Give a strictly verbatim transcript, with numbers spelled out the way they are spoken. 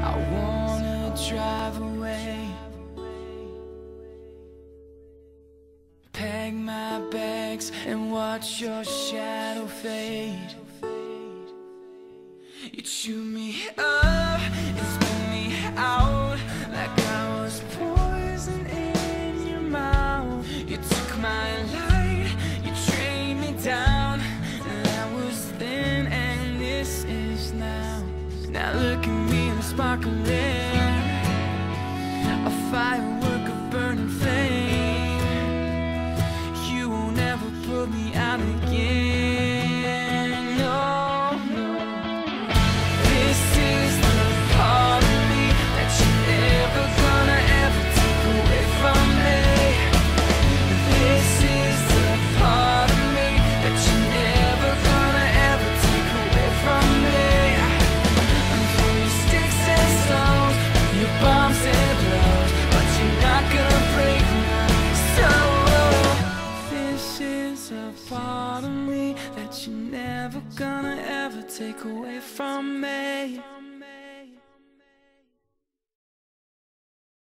I wanna drive away, pack my bags and watch your shadow fade. You chew me up and spit me out like I was poison in your mouth. You took my light, you trained me down, and I was then and this is now. Now look at me, I'm sparkling, a firework of burning flame. You won't ever pull me out again, no. Part of me that you're never gonna ever take away from me.